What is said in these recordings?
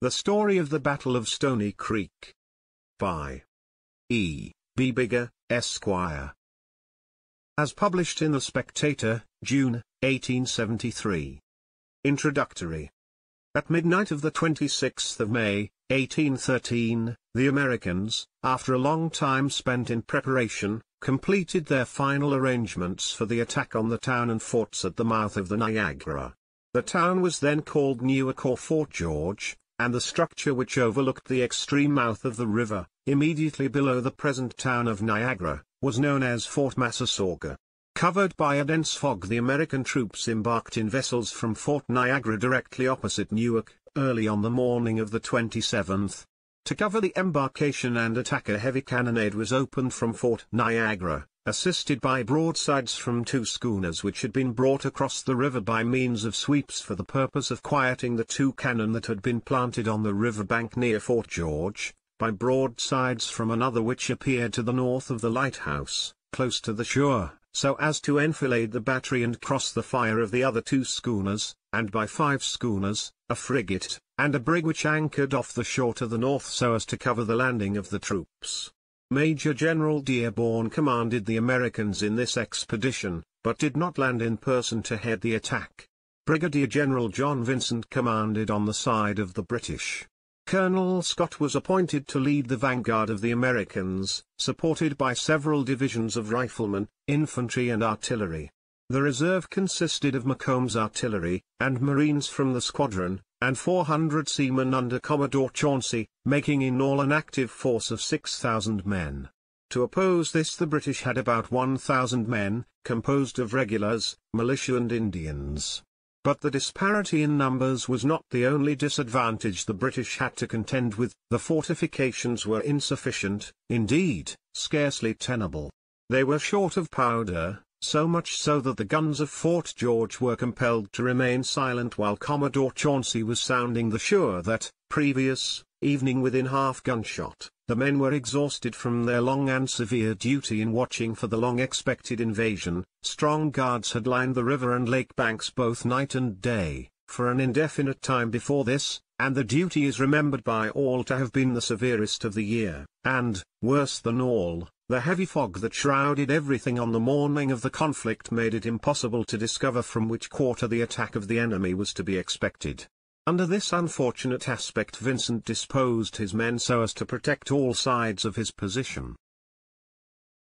The Story of the Battle of Stony Creek. By E. B. Biggar, Esquire. As published in The Spectator, June, 1873. Introductory. At midnight of the 26th of May, 1813, the Americans, after a long time spent in preparation, completed their final arrangements for the attack on the town and forts at the mouth of the Niagara. The town was then called Newark or Fort George, and the structure which overlooked the extreme mouth of the river, immediately below the present town of Niagara, was known as Fort Massasauga. Covered by a dense fog, the American troops embarked in vessels from Fort Niagara directly opposite Newark, early on the morning of the 27th. To cover the embarkation and attack, a heavy cannonade was opened from Fort Niagara, assisted by broadsides from two schooners which had been brought across the river by means of sweeps for the purpose of quieting the two cannon that had been planted on the riverbank near Fort George, by broadsides from another which appeared to the north of the lighthouse, close to the shore, so as to enfilade the battery and cross the fire of the other two schooners, and by five schooners, a frigate, and a brig which anchored off the shore to the north so as to cover the landing of the troops. Major General Dearborn commanded the Americans in this expedition, but did not land in person to head the attack. Brigadier General John Vincent commanded on the side of the British. Colonel Scott was appointed to lead the vanguard of the Americans, supported by several divisions of riflemen, infantry and artillery. The reserve consisted of Macomb's artillery, and marines from the squadron, and 400 seamen under Commodore Chauncey, making in all an active force of 6,000 men. To oppose this, the British had about 1,000 men, composed of regulars, militia and Indians. But the disparity in numbers was not the only disadvantage the British had to contend with. The fortifications were insufficient, indeed, scarcely tenable. They were short of powder, so much so that the guns of Fort George were compelled to remain silent while Commodore Chauncey was sounding the shore that, previous evening within half gunshot, the men were exhausted from their long and severe duty in watching for the long-expected invasion. Strong guards had lined the river and lake banks both night and day, for an indefinite time before this, and the duty is remembered by all to have been the severest of the year, and, worse than all, the heavy fog that shrouded everything on the morning of the conflict made it impossible to discover from which quarter the attack of the enemy was to be expected. Under this unfortunate aspect, Vincent disposed his men so as to protect all sides of his position.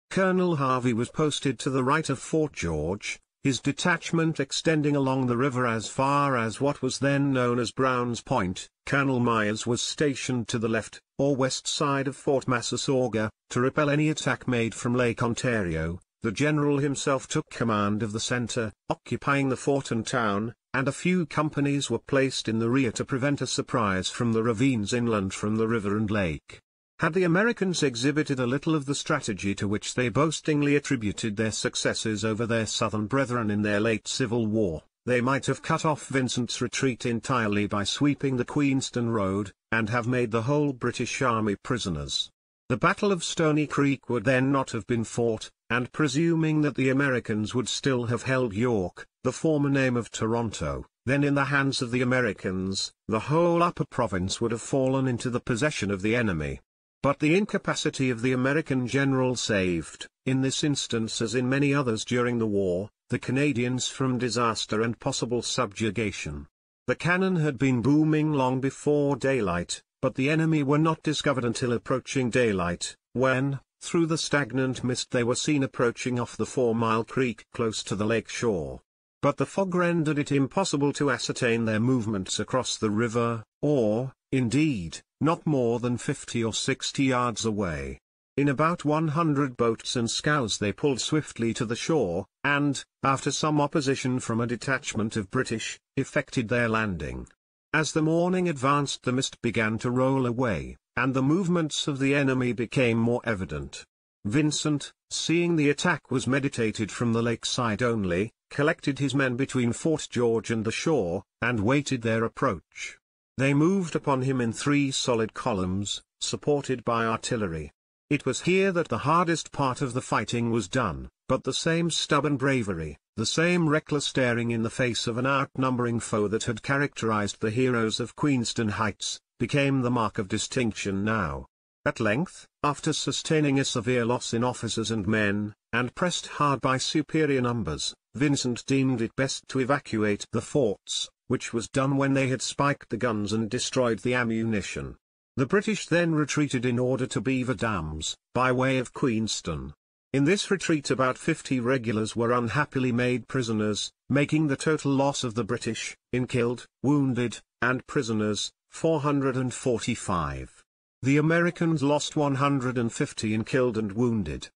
Colonel Harvey was posted to the right of Fort George, his detachment extending along the river as far as what was then known as Brown's Point. Colonel Myers was stationed to the left, or west side of Fort Massasauga, to repel any attack made from Lake Ontario. The general himself took command of the centre, occupying the fort and town, and a few companies were placed in the rear to prevent a surprise from the ravines inland from the river and lake. Had the Americans exhibited a little of the strategy to which they boastingly attributed their successes over their southern brethren in their late Civil War, they might have cut off Vincent's retreat entirely by sweeping the Queenston Road, and have made the whole British army prisoners. The Battle of Stony Creek would then not have been fought, and presuming that the Americans would still have held York, the former name of Toronto, then in the hands of the Americans, the whole upper province would have fallen into the possession of the enemy. But the incapacity of the American general saved, in this instance as in many others during the war, the Canadians from disaster and possible subjugation. The cannon had been booming long before daylight, but the enemy were not discovered until approaching daylight, when, through the stagnant mist, they were seen approaching off the 4-mile creek close to the lake shore. But the fog rendered it impossible to ascertain their movements across the river, or, indeed, not more than 50 or 60 yards away. In about 100 boats and scows they pulled swiftly to the shore, and, after some opposition from a detachment of British, effected their landing. As the morning advanced, the mist began to roll away, and the movements of the enemy became more evident. Vincent, seeing the attack was meditated from the lakeside only, collected his men between Fort George and the shore, and waited their approach. They moved upon him in 3 solid columns, supported by artillery. It was here that the hardest part of the fighting was done, but the same stubborn bravery, the same reckless staring in the face of an outnumbering foe that had characterized the heroes of Queenston Heights, became the mark of distinction now. At length, after sustaining a severe loss in officers and men, and pressed hard by superior numbers, Vincent deemed it best to evacuate the forts, which was done when they had spiked the guns and destroyed the ammunition. The British then retreated in order to Beaver Dams, by way of Queenston. In this retreat about 50 regulars were unhappily made prisoners, making the total loss of the British, in killed, wounded, and prisoners, 445. The Americans lost 150 in killed and wounded.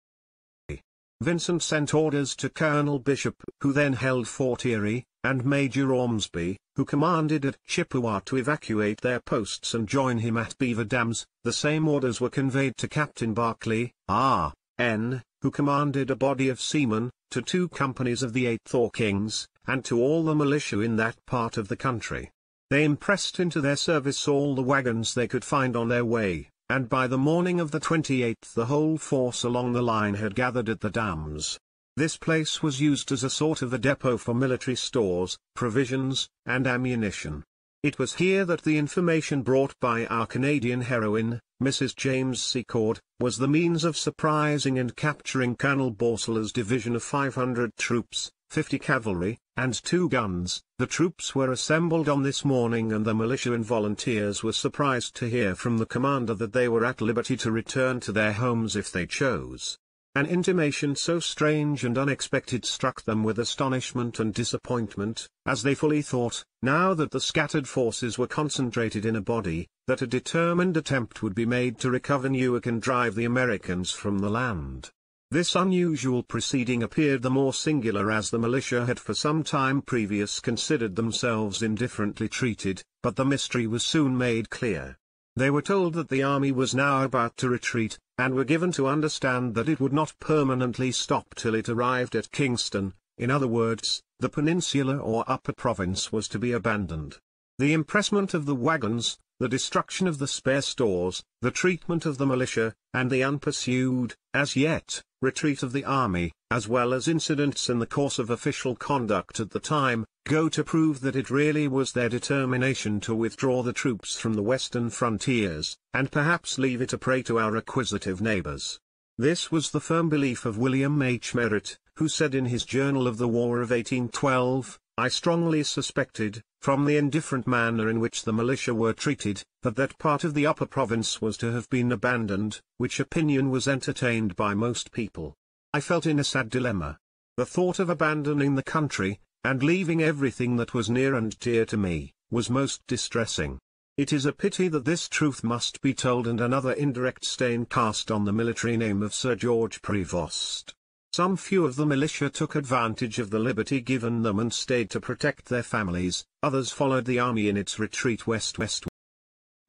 Vincent sent orders to Colonel Bishop, who then held Fort Erie, and Major Ormsby, who commanded at Chippewa, to evacuate their posts and join him at Beaver Dams. The same orders were conveyed to Captain Barclay, R.N., who commanded a body of seamen, to 2 companies of the 8th or Kings, and to all the militia in that part of the country. They impressed into their service all the wagons they could find on their way, and by the morning of the 28th the whole force along the line had gathered at the dams. This place was used as a sort of a depot for military stores, provisions, and ammunition. It was here that the information brought by our Canadian heroine, Mrs. James Secord, was the means of surprising and capturing Colonel Bourseller's division of 500 troops, 50 cavalry, and 2 guns. The troops were assembled on this morning, and the militia and volunteers were surprised to hear from the commander that they were at liberty to return to their homes if they chose. An intimation so strange and unexpected struck them with astonishment and disappointment, as they fully thought, now that the scattered forces were concentrated in a body, that a determined attempt would be made to recover Newark and drive the Americans from the land. This unusual proceeding appeared the more singular as the militia had for some time previous considered themselves indifferently treated, but the mystery was soon made clear. They were told that the army was now about to retreat, and were given to understand that it would not permanently stop till it arrived at Kingston. In other words, the peninsula or upper province was to be abandoned. The impressment of the wagons, the destruction of the spare stores, the treatment of the militia, and the unpursued, as yet, retreat of the army, as well as incidents in the course of official conduct at the time, go to prove that it really was their determination to withdraw the troops from the western frontiers, and perhaps leave it a prey to our acquisitive neighbors. This was the firm belief of William H. Merritt, who said in his Journal of the War of 1812, "I strongly suspected, from the indifferent manner in which the militia were treated, that that part of the upper province was to have been abandoned," which opinion was entertained by most people. I felt in a sad dilemma. The thought of abandoning the country, and leaving everything that was near and dear to me, was most distressing. It is a pity that this truth must be told and another indirect stain cast on the military name of Sir George Prevost. Some few of the militia took advantage of the liberty given them and stayed to protect their families, others followed the army in its retreat west-westward.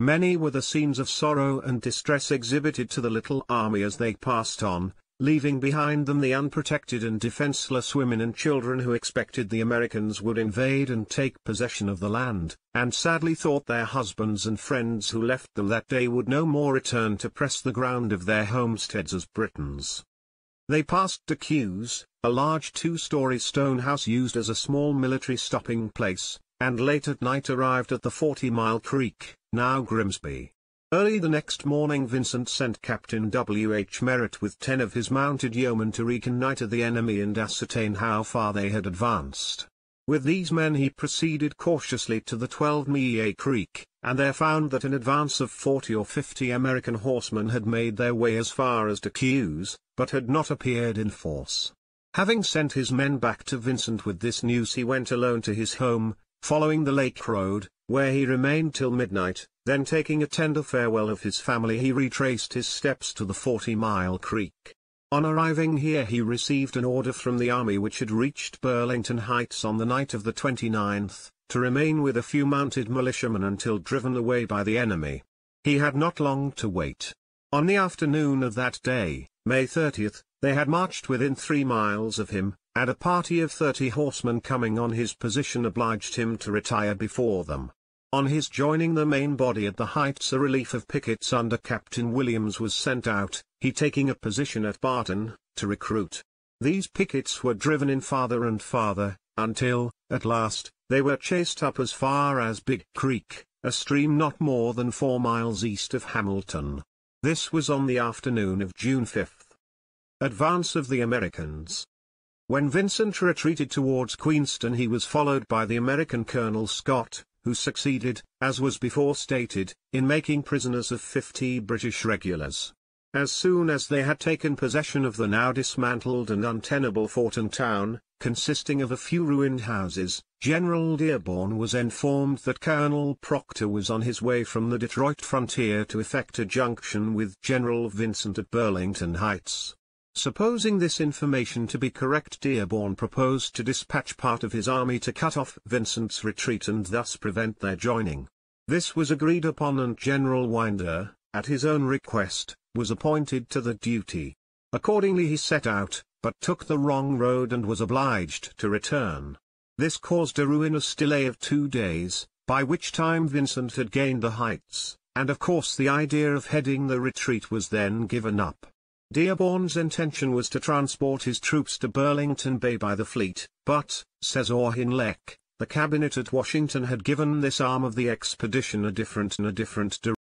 Many were the scenes of sorrow and distress exhibited to the little army as they passed on, leaving behind them the unprotected and defenseless women and children who expected the Americans would invade and take possession of the land, and sadly thought their husbands and friends who left them that day would no more return to press the ground of their homesteads as Britons. They passed DeCou's, a large 2-story stone house used as a small military stopping place, and late at night arrived at the 40-mile creek, now Grimsby. Early the next morning Vincent sent Captain W. H. Merritt with 10 of his mounted yeomen to reconnoiter the enemy and ascertain how far they had advanced. With these men he proceeded cautiously to the 12-mile creek, and there found that an advance of 40 or 50 American horsemen had made their way as far as DeCou's, but had not appeared in force. Having sent his men back to Vincent with this news, he went alone to his home, following the lake road, where he remained till midnight. Then, taking a tender farewell of his family, he retraced his steps to the 40-mile creek. On arriving here he received an order from the army, which had reached Burlington Heights on the night of the 29th, to remain with a few mounted militiamen until driven away by the enemy. He had not long to wait. On the afternoon of that day, May 30th, they had marched within 3 miles of him, and a party of 30 horsemen coming on his position obliged him to retire before them. On his joining the main body at the heights, a relief of pickets under Captain Williams was sent out, he taking a position at Barton, to recruit. These pickets were driven in farther and farther, until, at last, they were chased up as far as Big Creek, a stream not more than 4 miles east of Hamilton. This was on the afternoon of June 5th. Advance of the Americans. When Vincent retreated towards Queenston, he was followed by the American Colonel Scott, who succeeded, as was before stated, in making prisoners of 50 British regulars. As soon as they had taken possession of the now dismantled and untenable fort and town, consisting of a few ruined houses, General Dearborn was informed that Colonel Proctor was on his way from the Detroit frontier to effect a junction with General Vincent at Burlington Heights. Supposing this information to be correct, Dearborn proposed to dispatch part of his army to cut off Vincent's retreat and thus prevent their joining. This was agreed upon, and General Winder, at his own request, was appointed to the duty. Accordingly he set out, but took the wrong road and was obliged to return. This caused a ruinous delay of 2 days, by which time Vincent had gained the heights, and of course the idea of heading the retreat was then given up. Dearborn's intention was to transport his troops to Burlington Bay by the fleet, but, says Auchinleck, the cabinet at Washington had given this arm of the expedition a different direction.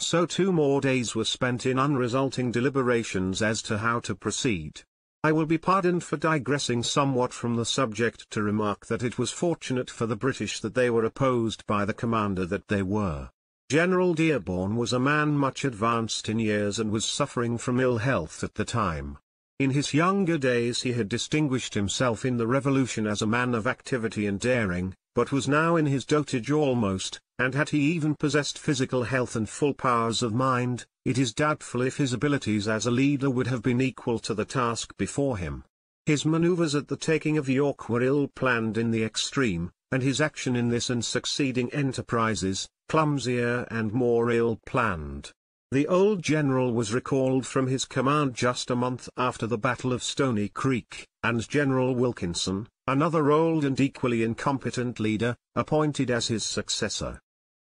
So 2 more days were spent in unresulting deliberations as to how to proceed. I will be pardoned for digressing somewhat from the subject to remark that it was fortunate for the British that they were opposed by the commander that they were. General Dearborn was a man much advanced in years and was suffering from ill health at the time. In his younger days he had distinguished himself in the Revolution as a man of activity and daring, but was now in his dotage almost, and had he even possessed physical health and full powers of mind, it is doubtful if his abilities as a leader would have been equal to the task before him. His manoeuvres at the taking of York were ill-planned in the extreme, and his action in this and succeeding enterprises, clumsier and more ill-planned. The old general was recalled from his command just a month after the Battle of Stony Creek, and General Wilkinson, another old and equally incompetent leader, appointed as his successor.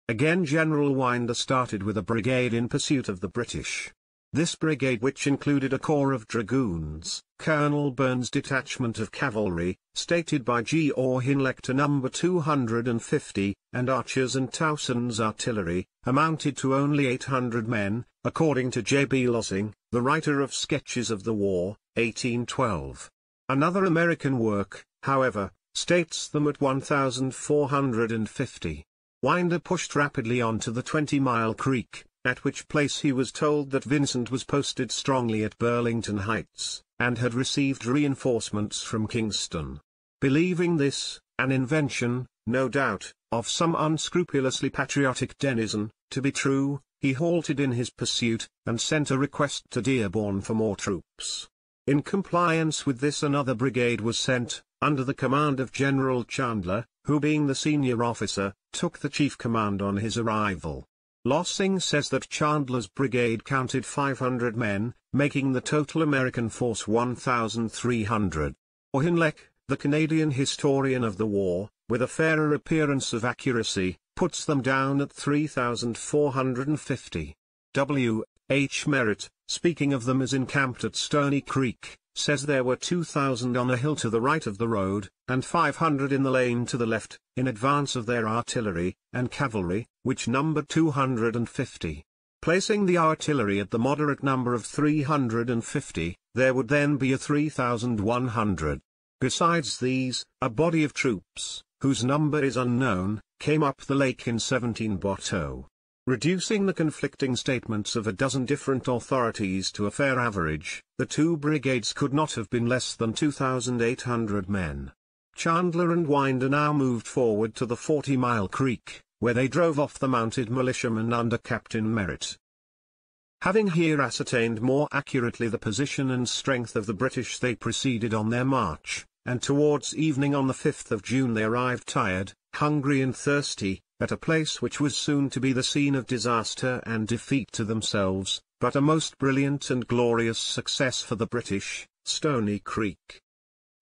Again General Winder started with a brigade in pursuit of the British. This brigade, which included a corps of dragoons, Colonel Burns' detachment of cavalry, stated by G. Auchinleck to number 250, and archers and Towson's artillery, amounted to only 800 men, according to J. B. Lossing, the writer of Sketches of the War, 1812. Another American work, however, states them at 1,450. Winder pushed rapidly on to the 20-mile creek, at which place he was told that Vincent was posted strongly at Burlington Heights, and had received reinforcements from Kingston. Believing this, an invention, no doubt, of some unscrupulously patriotic denizen, to be true, he halted in his pursuit, and sent a request to Dearborn for more troops. In compliance with this, another brigade was sent, under the command of General Chandler, who, being the senior officer, took the chief command on his arrival. Lossing says that Chandler's brigade counted 500 men, making the total American force 1,300. Auchinleck, the Canadian historian of the war, with a fairer appearance of accuracy, puts them down at 3,450. W. H. Merritt, speaking of them as encamped at Stony Creek, says there were 2,000 on a hill to the right of the road, and 500 in the lane to the left, in advance of their artillery and cavalry, which numbered 250. Placing the artillery at the moderate number of 350, there would then be a 3,100. Besides these, a body of troops, whose number is unknown, came up the lake in 17 bateaux. Reducing the conflicting statements of a dozen different authorities to a fair average, the two brigades could not have been less than 2,800 men. Chandler and Winder now moved forward to the 40-mile creek, where they drove off the mounted militiamen under Captain Merritt. Having here ascertained more accurately the position and strength of the British, they proceeded on their march, and towards evening on the 5th of June they arrived tired, hungry and thirsty, at a place which was soon to be the scene of disaster and defeat to themselves, but a most brilliant and glorious success for the British, Stony Creek.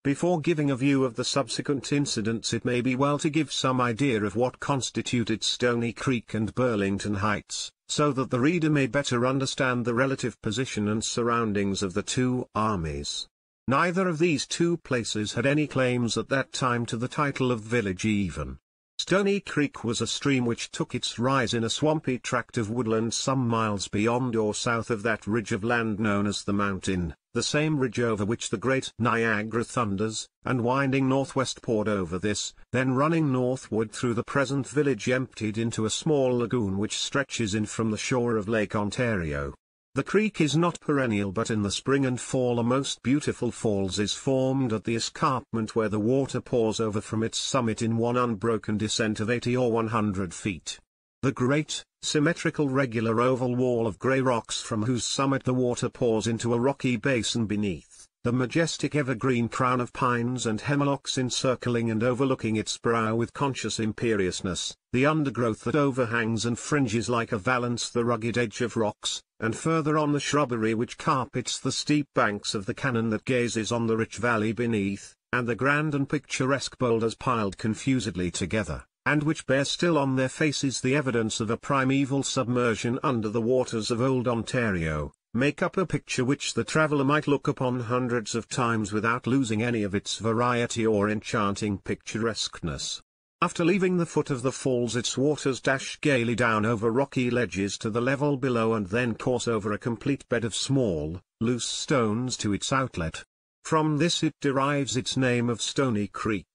Before giving a view of the subsequent incidents, it may be well to give some idea of what constituted Stony Creek and Burlington Heights, so that the reader may better understand the relative position and surroundings of the two armies. Neither of these two places had any claims at that time to the title of village even. Stony Creek was a stream which took its rise in a swampy tract of woodland some miles beyond or south of that ridge of land known as the Mountain, the same ridge over which the great Niagara thunders, and winding northwest poured over this, then running northward through the present village emptied into a small lagoon which stretches in from the shore of Lake Ontario. The creek is not perennial, but in the spring and fall a most beautiful falls is formed at the escarpment where the water pours over from its summit in one unbroken descent of 80 or 100 feet. The great, symmetrical regular oval wall of grey rocks from whose summit the water pours into a rocky basin beneath, the majestic evergreen crown of pines and hemlocks encircling and overlooking its brow with conscious imperiousness, the undergrowth that overhangs and fringes like a valance the rugged edge of rocks, and further on the shrubbery which carpets the steep banks of the canyon that gazes on the rich valley beneath, and the grand and picturesque boulders piled confusedly together, and which bear still on their faces the evidence of a primeval submersion under the waters of old Ontario, make up a picture which the traveller might look upon hundreds of times without losing any of its variety or enchanting picturesqueness. After leaving the foot of the falls, its waters dash gaily down over rocky ledges to the level below and then course over a complete bed of small, loose stones to its outlet. From this it derives its name of Stony Creek.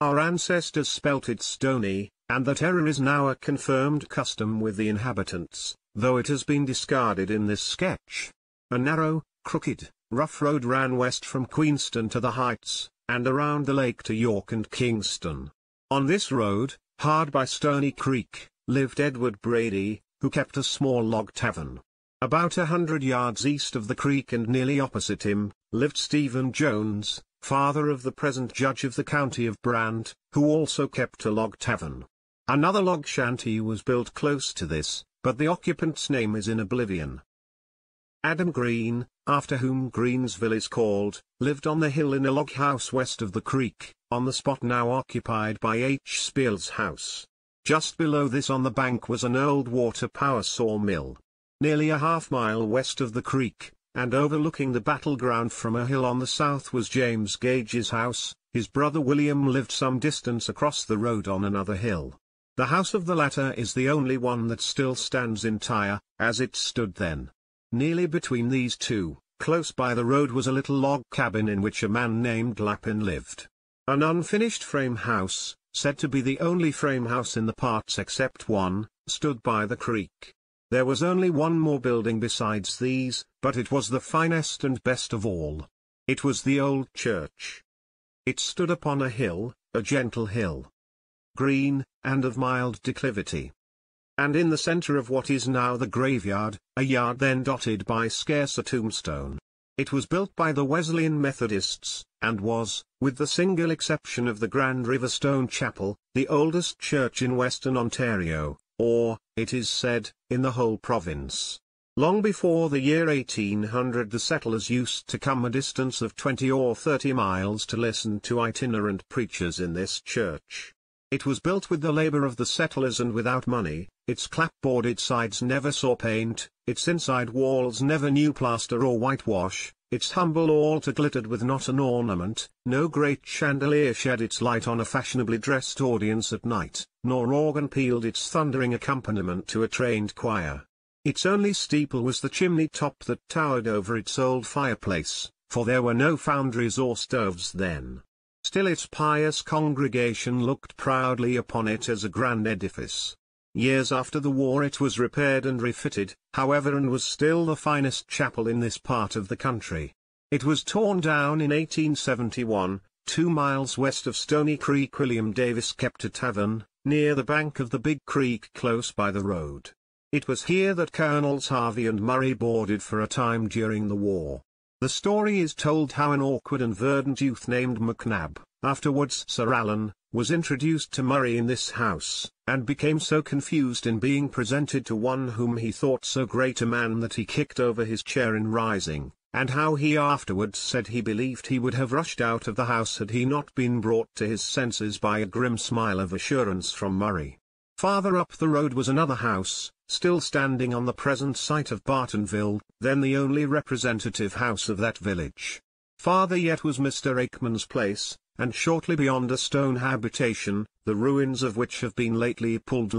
Our ancestors spelt it Stony, and that error is now a confirmed custom with the inhabitants, though it has been discarded in this sketch. A narrow, crooked, rough road ran west from Queenston to the Heights, and around the lake to York and Kingston. On this road, hard by Stony Creek, lived Edward Brady, who kept a small log tavern. About 100 yards east of the creek and nearly opposite him, lived Stephen Jones, father of the present judge of the county of Brant, who also kept a log tavern. Another log shanty was built close to this, but the occupant's name is in oblivion. Adam Green, after whom Greensville is called, lived on the hill in a log house west of the creek, on the spot now occupied by H. Spear's house. Just below this on the bank was an old water power sawmill. Nearly a half-mile west of the creek, and overlooking the battleground from a hill on the south was James Gage's house. His brother William lived some distance across the road on another hill. The house of the latter is the only one that still stands entire, as it stood then. Nearly between these two, close by the road, was a little log cabin in which a man named Lappin lived. An unfinished frame house, said to be the only frame house in the parts except one, stood by the creek. There was only one more building besides these, but it was the finest and best of all. It was the old church. It stood upon a hill, a gentle hill, green, and of mild declivity. And in the centre of what is now the graveyard, a yard then dotted by scarce a tombstone. It was built by the Wesleyan Methodists, and was, with the single exception of the Grand River Stone Chapel, the oldest church in Western Ontario, or, it is said, in the whole province. Long before the year 1800 the settlers used to come a distance of 20 or 30 miles to listen to itinerant preachers in this church. It was built with the labour of the settlers and without money. Its clapboarded sides never saw paint, its inside walls never knew plaster or whitewash, its humble altar glittered with not an ornament, no great chandelier shed its light on a fashionably dressed audience at night, nor organ pealed its thundering accompaniment to a trained choir. Its only steeple was the chimney top that towered over its old fireplace, for there were no foundries or stoves then. Still its pious congregation looked proudly upon it as a grand edifice. Years after the war it was repaired and refitted, however, and was still the finest chapel in this part of the country. It was torn down in 1871, 2 miles west of Stony Creek. William Davis kept a tavern, near the bank of the Big Creek close by the road. It was here that Colonels Harvey and Murray boarded for a time during the war. The story is told how an awkward and verdant youth named McNabb, afterwards Sir Alan, was introduced to Murray in this house, and became so confused in being presented to one whom he thought so great a man that he kicked over his chair in rising, and how he afterwards said he believed he would have rushed out of the house had he not been brought to his senses by a grim smile of assurance from Murray. Farther up the road was another house, still standing on the present site of Bartonville, then the only representative house of that village. Farther yet was Mr. Aikman's place, and shortly beyond a stone habitation, the ruins of which have been lately pulled.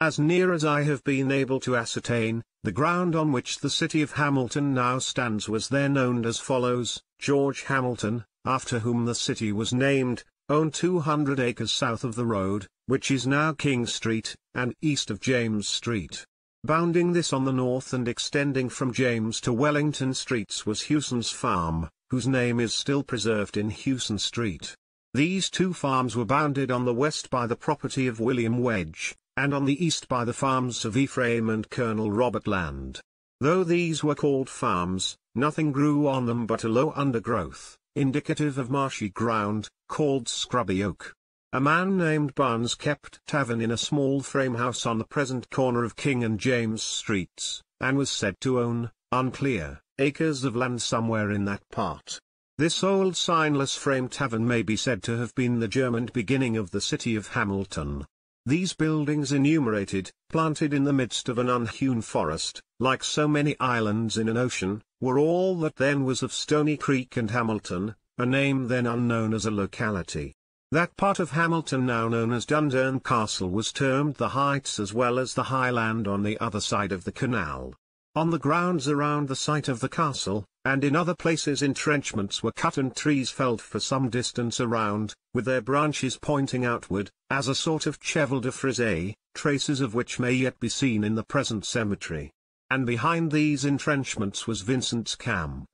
As near as I have been able to ascertain, the ground on which the city of Hamilton now stands was then owned as follows: George Hamilton, after whom the city was named, owned 200 acres south of the road, which is now King Street, and east of James Street. Bounding this on the north and extending from James to Wellington Streets was Hewson's Farm, whose name is still preserved in Hewson Street. These two farms were bounded on the west by the property of William Wedge, and on the east by the farms of Ephraim and Colonel Robert Land. Though these were called farms, nothing grew on them but a low undergrowth, indicative of marshy ground, called scrubby oak. A man named Barnes kept tavern in a small frame house on the present corner of King and James Streets, and was said to own, unclear, acres of land somewhere in that part. This old signless frame tavern may be said to have been the germ and beginning of the city of Hamilton. These buildings enumerated, planted in the midst of an unhewn forest, like so many islands in an ocean, were all that then was of Stony Creek and Hamilton, a name then unknown as a locality. That part of Hamilton now known as Dundurn Castle was termed the Heights, as well as the highland on the other side of the canal. On the grounds around the site of the castle, and in other places, entrenchments were cut and trees felled for some distance around, with their branches pointing outward, as a sort of cheval de frise, traces of which may yet be seen in the present cemetery. And behind these entrenchments was Vincent's camp.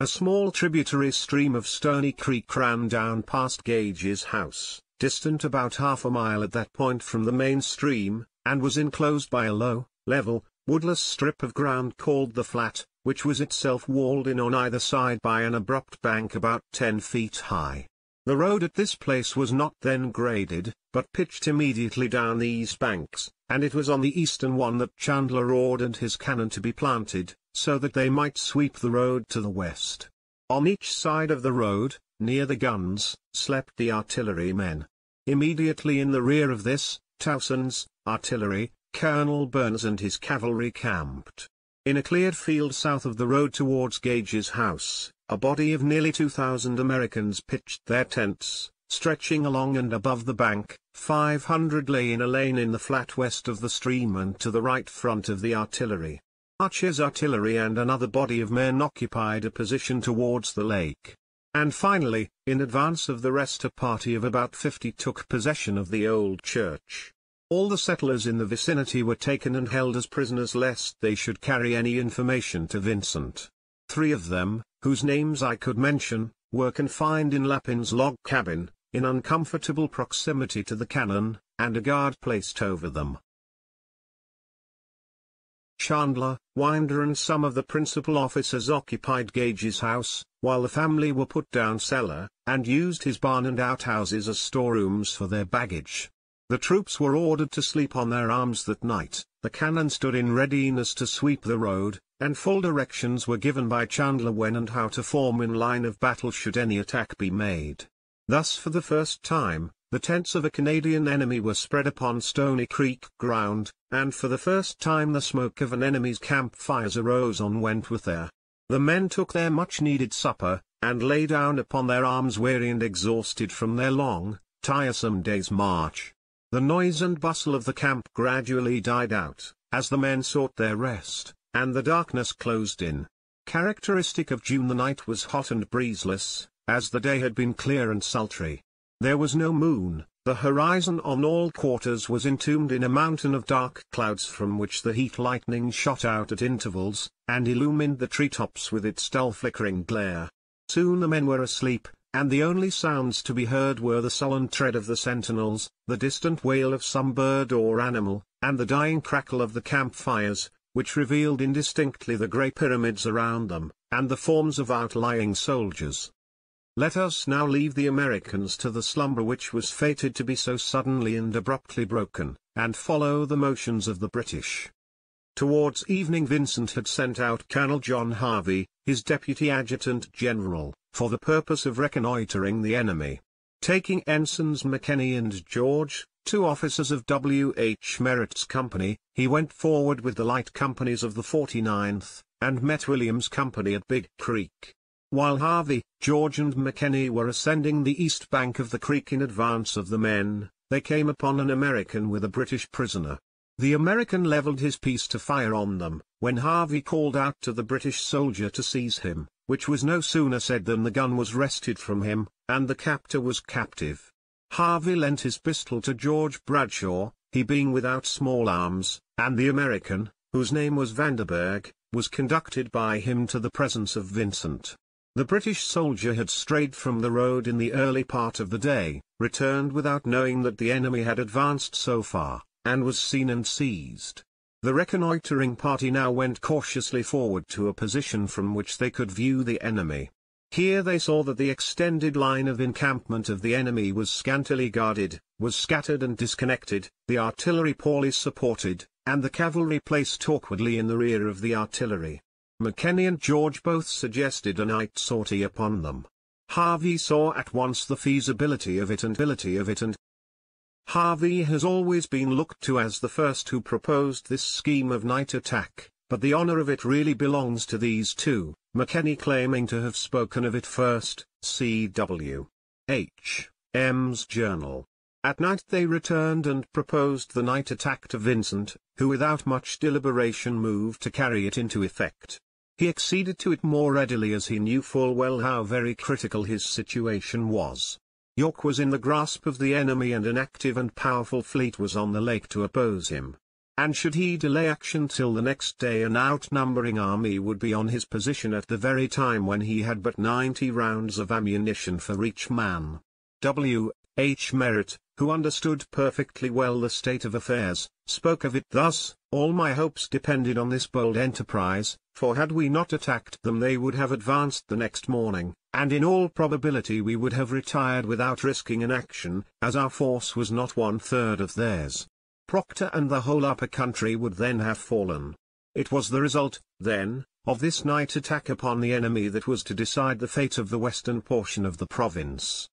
A small tributary stream of Stony Creek ran down past Gage's house, distant about half a mile at that point from the main stream, and was enclosed by a low, level, woodless strip of ground called the Flat, which was itself walled in on either side by an abrupt bank about 10 feet high. The road at this place was not then graded, but pitched immediately down these banks, and it was on the eastern one that Chandler ordered his cannon to be planted, so that they might sweep the road to the west. On each side of the road, near the guns, slept the artillerymen. Immediately in the rear of this, Towson's artillery, Colonel Burns and his cavalry camped. In a cleared field south of the road towards Gage's house, a body of nearly 2,000 Americans pitched their tents, stretching along and above the bank. 500 lay in a lane in the flat west of the stream and to the right front of the artillery. Archer's artillery and another body of men occupied a position towards the lake. And finally, in advance of the rest, a party of about 50 took possession of the old church. All the settlers in the vicinity were taken and held as prisoners lest they should carry any information to Vincent. 3 of them, whose names I could mention, were confined in Lapin's log cabin, in uncomfortable proximity to the cannon, and a guard placed over them. Chandler, Winder and some of the principal officers occupied Gage's house, while the family were put down cellar, and used his barn and outhouses as storerooms for their baggage. The troops were ordered to sleep on their arms that night, the cannon stood in readiness to sweep the road, and full directions were given by Chandler when and how to form in line of battle should any attack be made. Thus for the first time, the tents of a Canadian enemy were spread upon Stony Creek ground, and for the first time the smoke of an enemy's campfires arose on Wentworth there. The men took their much-needed supper, and lay down upon their arms weary and exhausted from their long, tiresome day's march. The noise and bustle of the camp gradually died out, as the men sought their rest, and the darkness closed in. Characteristic of June, the night was hot and breezeless, as the day had been clear and sultry. There was no moon, the horizon on all quarters was entombed in a mountain of dark clouds from which the heat lightning shot out at intervals, and illumined the treetops with its dull flickering glare. Soon the men were asleep, and the only sounds to be heard were the sullen tread of the sentinels, the distant wail of some bird or animal, and the dying crackle of the campfires, which revealed indistinctly the grey pyramids around them, and the forms of outlying soldiers. Let us now leave the Americans to the slumber which was fated to be so suddenly and abruptly broken, and follow the motions of the British. Towards evening Vincent had sent out Colonel John Harvey, his deputy adjutant general, for the purpose of reconnoitering the enemy. Taking Ensigns McKenny and George, 2 officers of W. H. Merritt's company, he went forward with the light companies of the 49th, and met William's company at Big Creek. While Harvey, George and McKenney were ascending the east bank of the creek in advance of the men, they came upon an American with a British prisoner. The American leveled his piece to fire on them, when Harvey called out to the British soldier to seize him, which was no sooner said than the gun was wrested from him, and the captor was captive. Harvey lent his pistol to George Bradshaw, he being without small arms, and the American, whose name was Vanderberg, was conducted by him to the presence of Vincent. The British soldier had strayed from the road in the early part of the day, returned without knowing that the enemy had advanced so far, and was seen and seized. The reconnoitering party now went cautiously forward to a position from which they could view the enemy. Here they saw that the extended line of encampment of the enemy was scantily guarded, was scattered and disconnected, the artillery poorly supported, and the cavalry placed awkwardly in the rear of the artillery. McKenney and George both suggested a night sortie upon them. Harvey saw at once the feasibility of it and Harvey has always been looked to as the first who proposed this scheme of night attack, but the honor of it really belongs to these two, McKenney claiming to have spoken of it first, C.W. H. M.'s journal. At night they returned and proposed the night attack to Vincent, who without much deliberation moved to carry it into effect. He acceded to it more readily as he knew full well how very critical his situation was. York was in the grasp of the enemy and an active and powerful fleet was on the lake to oppose him. And should he delay action till the next day, an outnumbering army would be on his position at the very time when he had but 90 rounds of ammunition for each man. W. H. Merritt, who understood perfectly well the state of affairs, spoke of it thus: "All my hopes depended on this bold enterprise, for had we not attacked them they would have advanced the next morning, and in all probability we would have retired without risking an action, as our force was not 1/3 of theirs. Proctor and the whole upper country would then have fallen." It was the result, then, of this night attack upon the enemy that was to decide the fate of the western portion of the province.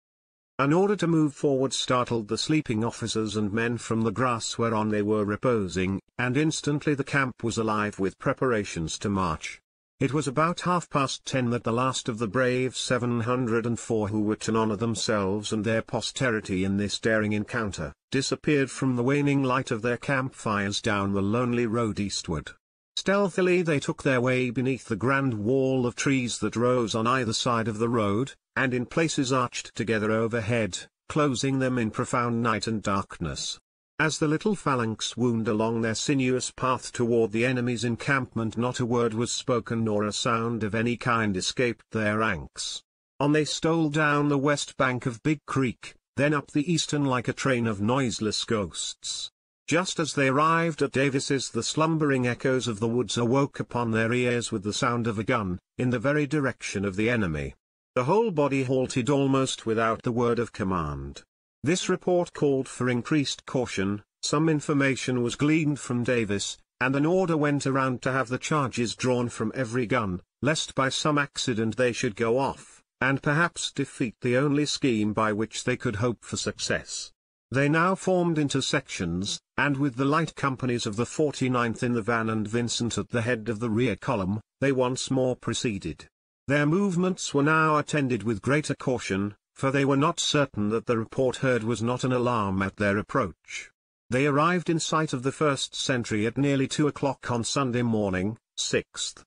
An order to move forward startled the sleeping officers and men from the grass whereon they were reposing, and instantly the camp was alive with preparations to march. It was about 10:30 that the last of the brave 704 who were to honor themselves and their posterity in this daring encounter, disappeared from the waning light of their campfires down the lonely road eastward. Stealthily they took their way beneath the grand wall of trees that rose on either side of the road, and in places arched together overhead, closing them in profound night and darkness. As the little phalanx wound along their sinuous path toward the enemy's encampment, not a word was spoken nor a sound of any kind escaped their ranks. On they stole down the west bank of Big Creek, then up the eastern like a train of noiseless ghosts. Just as they arrived at Davis's, the slumbering echoes of the woods awoke upon their ears with the sound of a gun, in the very direction of the enemy. The whole body halted almost without the word of command. This report called for increased caution, some information was gleaned from Davis, and an order went around to have the charges drawn from every gun, lest by some accident they should go off, and perhaps defeat the only scheme by which they could hope for success. They now formed into sections, and with the light companies of the 49th in the van and Vincent at the head of the rear column, they once more proceeded. Their movements were now attended with greater caution, for they were not certain that the report heard was not an alarm at their approach. They arrived in sight of the first sentry at nearly 2 o'clock on Sunday morning, 6th.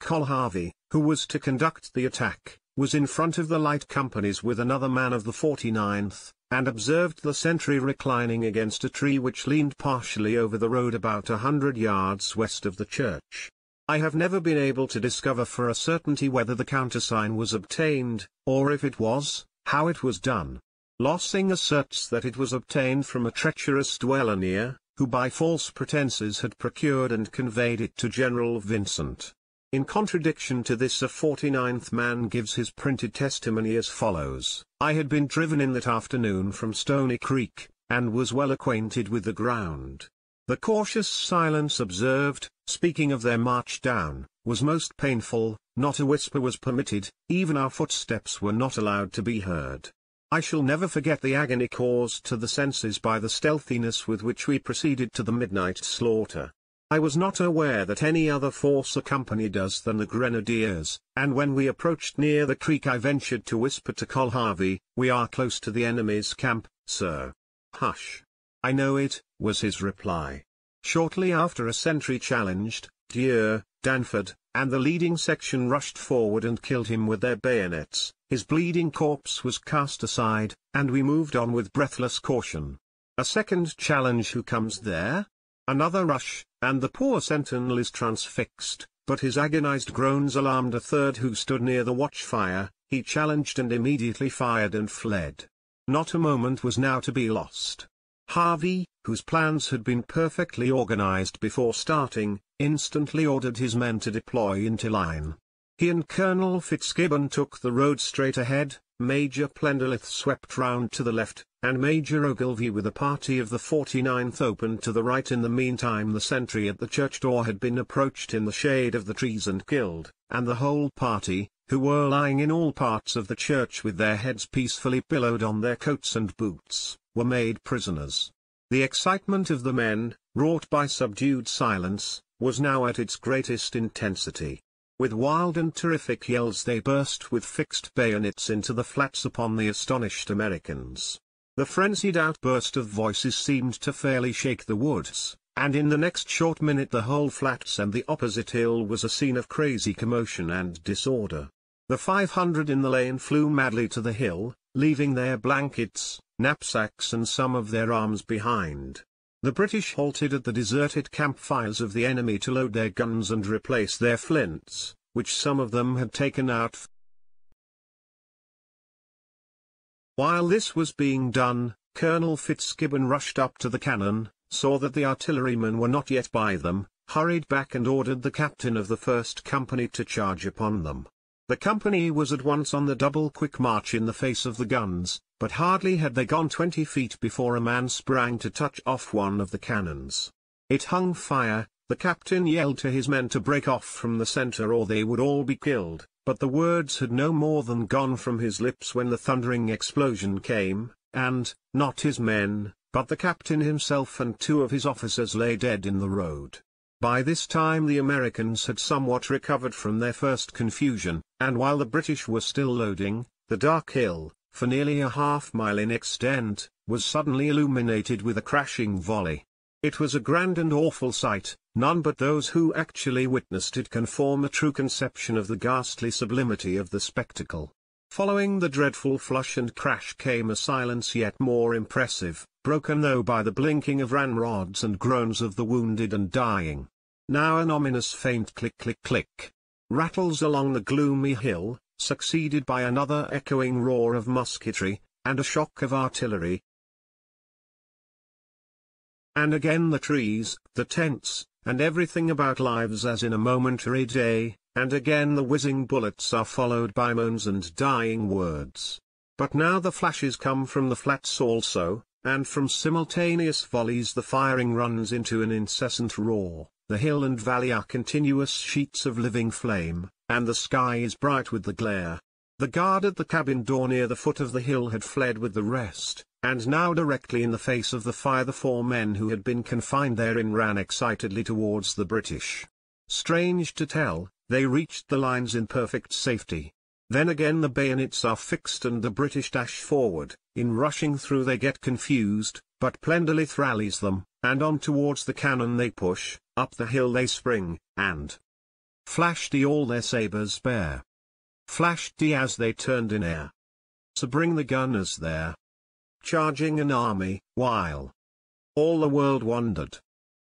Col Harvey, who was to conduct the attack, was in front of the light companies with another man of the 49th, and observed the sentry reclining against a tree which leaned partially over the road about 100 yards west of the church. I have never been able to discover for a certainty whether the countersign was obtained, or if it was, how it was done. Lossing asserts that it was obtained from a treacherous dweller near, who by false pretenses had procured and conveyed it to General Vincent. In contradiction to this, a 49th man gives his printed testimony as follows: "I had been driven in that afternoon from Stony Creek, and was well acquainted with the ground. The cautious silence observed, speaking of their march down, was most painful, not a whisper was permitted, even our footsteps were not allowed to be heard. I shall never forget the agony caused to the senses by the stealthiness with which we proceeded to the midnight slaughter. I was not aware that any other force accompanied us than the grenadiers, and when we approached near the creek I ventured to whisper to Col Harvey, "We are close to the enemy's camp, sir." "Hush! I know it," was his reply. Shortly after a sentry challenged Dieu, Danford, and the leading section rushed forward and killed him with their bayonets. His bleeding corpse was cast aside, and we moved on with breathless caution. A second challenge, "Who comes there?" Another rush, and the poor sentinel is transfixed, but his agonized groans alarmed a third who stood near the watchfire. He challenged and immediately fired and fled. Not a moment was now to be lost. Harvey, whose plans had been perfectly organized before starting, instantly ordered his men to deploy into line. He and Colonel Fitzgibbon took the road straight ahead, Major Plenderlith swept round to the left, and Major Ogilvie with a party of the 49th opened to the right. In the meantime the sentry at the church door had been approached in the shade of the trees and killed, and the whole party, who were lying in all parts of the church with their heads peacefully pillowed on their coats and boots, were made prisoners. The excitement of the men, wrought by subdued silence, was now at its greatest intensity. With wild and terrific yells they burst with fixed bayonets into the flats upon the astonished Americans. The frenzied outburst of voices seemed to fairly shake the woods, and in the next short minute the whole flats and the opposite hill was a scene of crazy commotion and disorder. The 500 in the lane flew madly to the hill, leaving their blankets, knapsacks and some of their arms behind. The British halted at the deserted campfires of the enemy to load their guns and replace their flints, which some of them had taken out. While this was being done, Colonel Fitzgibbon rushed up to the cannon, saw that the artillerymen were not yet by them, hurried back and ordered the captain of the first company to charge upon them. The company was at once on the double quick march in the face of the guns, but hardly had they gone 20 feet before a man sprang to touch off one of the cannons. It hung fire. The captain yelled to his men to break off from the center or they would all be killed, but the words had no more than gone from his lips when the thundering explosion came, and, not his men, but the captain himself and two of his officers lay dead in the road. By this time the Americans had somewhat recovered from their first confusion, and while the British were still loading, the dark hill, for nearly a half-mile in extent, was suddenly illuminated with a crashing volley. It was a grand and awful sight. None but those who actually witnessed it can form a true conception of the ghastly sublimity of the spectacle. Following the dreadful flush and crash came a silence yet more impressive, broken though by the blinking of ramrods and groans of the wounded and dying. Now an ominous faint click click click rattles along the gloomy hill, succeeded by another echoing roar of musketry, and a shock of artillery. And again the trees, the tents, and everything about lives as in a momentary day, and again the whizzing bullets are followed by moans and dying words. But now the flashes come from the flats also, and from simultaneous volleys the firing runs into an incessant roar, the hill and valley are continuous sheets of living flame, and the sky is bright with the glare. The guard at the cabin door near the foot of the hill had fled with the rest, and now directly in the face of the fire the four men who had been confined therein ran excitedly towards the British. Strange to tell, they reached the lines in perfect safety. Then again the bayonets are fixed and the British dash forward. In rushing through they get confused, but Plenderlith rallies them, and on towards the cannon they push, up the hill they spring, and flashed all their sabres bare. Flashed as they turned in air. So bring the gunners there. Charging an army, while all the world wondered.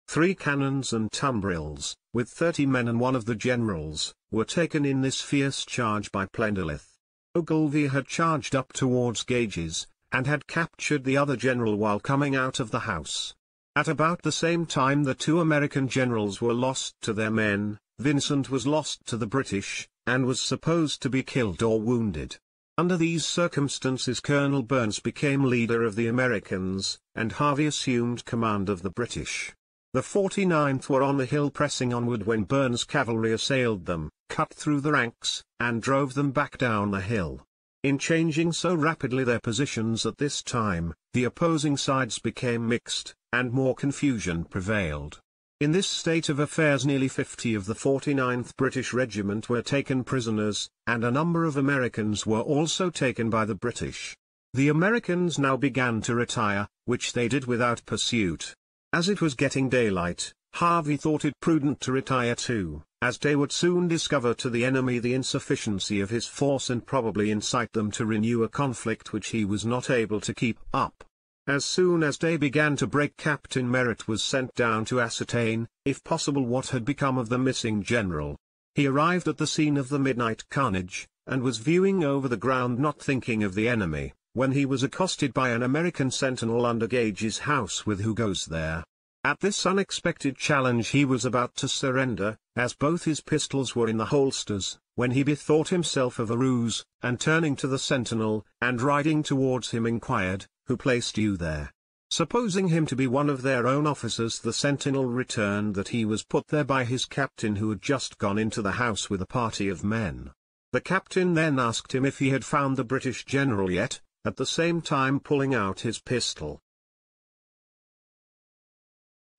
Three cannons and tumbrils, with 30 men and one of the generals, were taken in this fierce charge by Plenderlith. Ogilvie had charged up towards Gage's, and had captured the other general while coming out of the house. At about the same time the two American generals were lost to their men, Vincent was lost to the British, and was supposed to be killed or wounded. Under these circumstances Colonel Burns became leader of the Americans, and Harvey assumed command of the British. The 49th were on the hill pressing onward when Burns' cavalry assailed them, cut through the ranks, and drove them back down the hill. In changing so rapidly their positions at this time, the opposing sides became mixed, and more confusion prevailed. In this state of affairs nearly 50 of the 49th British Regiment were taken prisoners, and a number of Americans were also taken by the British. The Americans now began to retire, which they did without pursuit. As it was getting daylight, Harvey thought it prudent to retire too, as they would soon discover to the enemy the insufficiency of his force and probably incite them to renew a conflict which he was not able to keep up. As soon as day began to break, Captain Merritt was sent down to ascertain, if possible, what had become of the missing general. He arrived at the scene of the midnight carnage, and was viewing over the ground, not thinking of the enemy, when he was accosted by an American sentinel under Gage's house with "Who goes there?" At this unexpected challenge he was about to surrender, as both his pistols were in the holsters, when he bethought himself of a ruse, and turning to the sentinel, and riding towards him, inquired, "Who placed you there?" Supposing him to be one of their own officers, the sentinel returned that he was put there by his captain, who had just gone into the house with a party of men. The captain then asked him if he had found the British general yet, at the same time pulling out his pistol.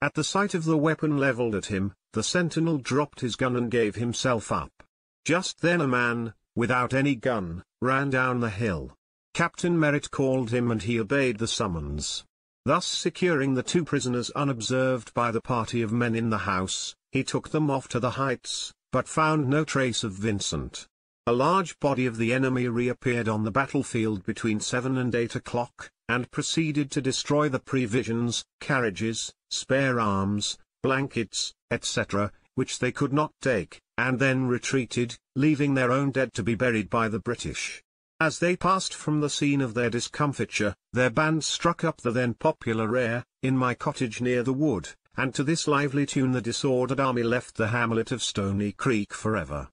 At the sight of the weapon levelled at him, the sentinel dropped his gun and gave himself up. Just then a man, without any gun, ran down the hill. Captain Merritt called him and he obeyed the summons. Thus securing the two prisoners unobserved by the party of men in the house, he took them off to the heights, but found no trace of Vincent. A large body of the enemy reappeared on the battlefield between 7 and 8 o'clock, and proceeded to destroy the provisions, carriages, spare arms, blankets, etc., which they could not take, and then retreated, leaving their own dead to be buried by the British. As they passed from the scene of their discomfiture, their band struck up the then popular air, "In My Cottage Near the Wood," and to this lively tune the disordered army left the hamlet of Stony Creek forever.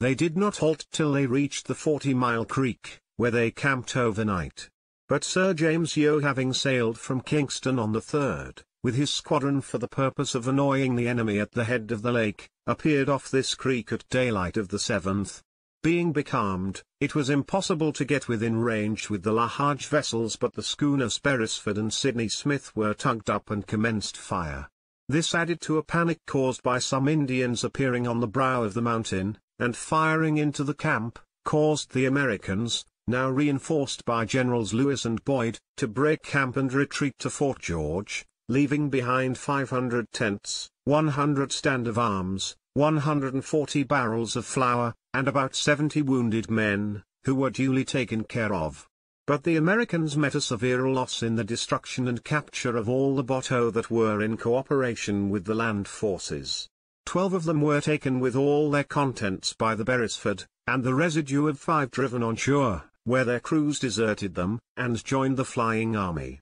They did not halt till they reached the 40-mile creek, where they camped overnight. But Sir James Yeo, having sailed from Kingston on the 3rd, with his squadron for the purpose of annoying the enemy at the head of the lake, appeared off this creek at daylight of the 7th. Being becalmed, it was impossible to get within range with the large vessels, but the schooners Beresford and Sydney Smith were tugged up and commenced fire. This added to a panic caused by some Indians appearing on the brow of the mountain, and firing into the camp, caused the Americans, now reinforced by Generals Lewis and Boyd, to break camp and retreat to Fort George, leaving behind 500 tents, 100 stand of arms, 140 barrels of flour, and about 70 wounded men, who were duly taken care of. But the Americans met a severe loss in the destruction and capture of all the bateaux that were in cooperation with the land forces. 12 of them were taken with all their contents by the Beresford, and the residue of 5 driven on shore, where their crews deserted them, and joined the flying army.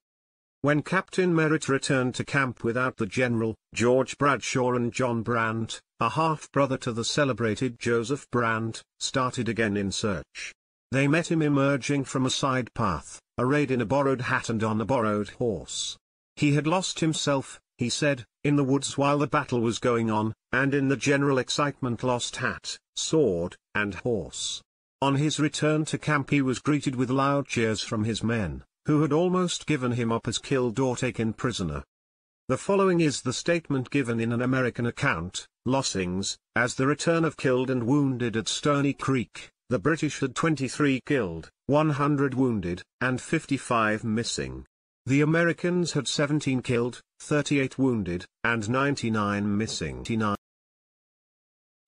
When Captain Merritt returned to camp without the general, George Bradshaw and John Brandt, a half-brother to the celebrated Joseph Brandt, started again in search. They met him emerging from a side path, arrayed in a borrowed hat and on a borrowed horse. He had lost himself, he said, in the woods while the battle was going on, and in the general excitement lost hat, sword, and horse. On his return to camp he was greeted with loud cheers from his men, who had almost given him up as killed or taken prisoner. The following is the statement given in an American account, Lossing's, as the return of killed and wounded at Stony Creek, the British had 23 killed, 100 wounded, and 55 missing. The Americans had 17 killed, 38 wounded, and 99 missing.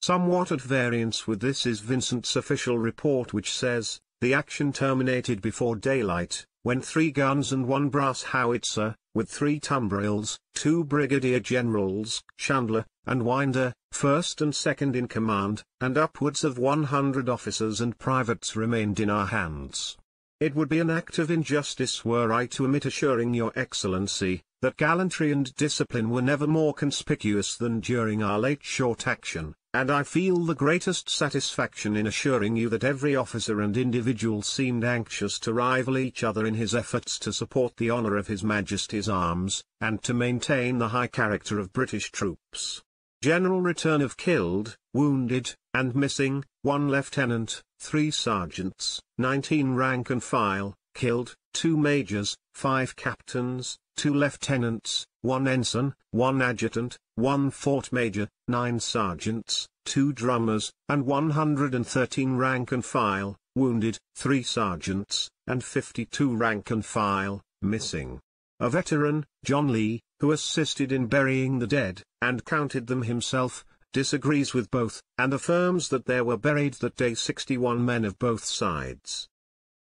Somewhat at variance with this is Vincent's official report, which says, "The action terminated before daylight, when 3 guns and 1 brass howitzer, with 3 tumbrils, 2 Brigadier Generals, Chandler, and Winder, first and second in command, and upwards of 100 officers and privates remained in our hands. It would be an act of injustice were I to omit assuring your Excellency, that gallantry and discipline were never more conspicuous than during our late short action, and I feel the greatest satisfaction in assuring you that every officer and individual seemed anxious to rival each other in his efforts to support the honor of His Majesty's arms, and to maintain the high character of British troops. General return of killed, wounded, and missing, 1 lieutenant, 3 sergeants, 19 rank and file, killed, 2 majors, 5 captains, 2 lieutenants, 1 ensign, 1 adjutant, 1 fort major, 9 sergeants, 2 drummers, and 113 rank and file, wounded, 3 sergeants, and 52 rank and file, missing. A veteran, John Lee, who assisted in burying the dead, and counted them himself, disagrees with both, and affirms that there were buried that day 61 men of both sides.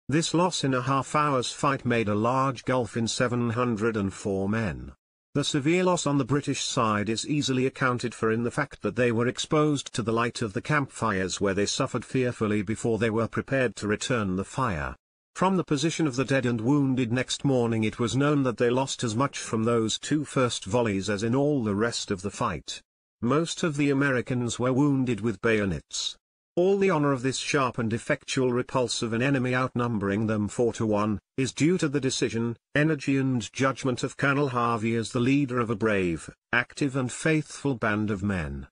This loss in a half-hour's fight made a large gulf in 704 men. The severe loss on the British side is easily accounted for in the fact that they were exposed to the light of the campfires where they suffered fearfully before they were prepared to return the fire. From the position of the dead and wounded next morning it was known that they lost as much from those 2 first volleys as in all the rest of the fight. Most of the Americans were wounded with bayonets. All the honor of this sharp and effectual repulse of an enemy outnumbering them 4 to 1, is due to the decision, energy and judgment of Colonel Harvey as the leader of a brave, active and faithful band of men.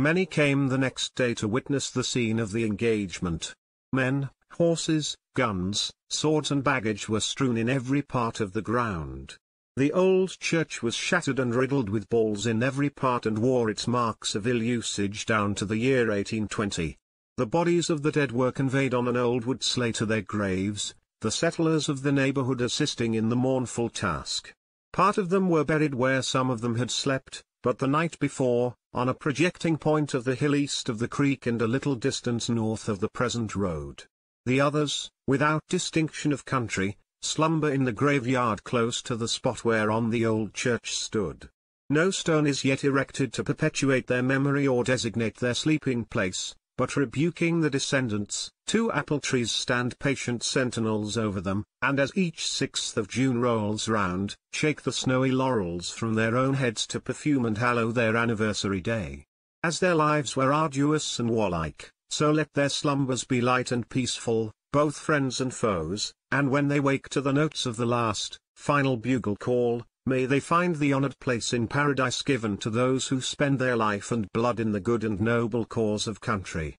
Many came the next day to witness the scene of the engagement. Men, horses, guns, swords and baggage were strewn in every part of the ground. The old church was shattered and riddled with balls in every part and wore its marks of ill usage down to the year 1820. The bodies of the dead were conveyed on an old wood sleigh to their graves, the settlers of the neighborhood assisting in the mournful task. Part of them were buried where some of them had slept, but the night before, on a projecting point of the hill east of the creek and a little distance north of the present road. The others, without distinction of country, slumber in the graveyard close to the spot whereon the old church stood. No stone is yet erected to perpetuate their memory or designate their sleeping place, but rebuking the descendants, 2 apple trees stand patient sentinels over them, and as each 6th of June rolls round, shake the snowy laurels from their own heads to perfume and hallow their anniversary day. As their lives were arduous and warlike, so let their slumbers be light and peaceful, both friends and foes, and when they wake to the notes of the last, final bugle call, may they find the honored place in paradise given to those who spend their life and blood in the good and noble cause of country.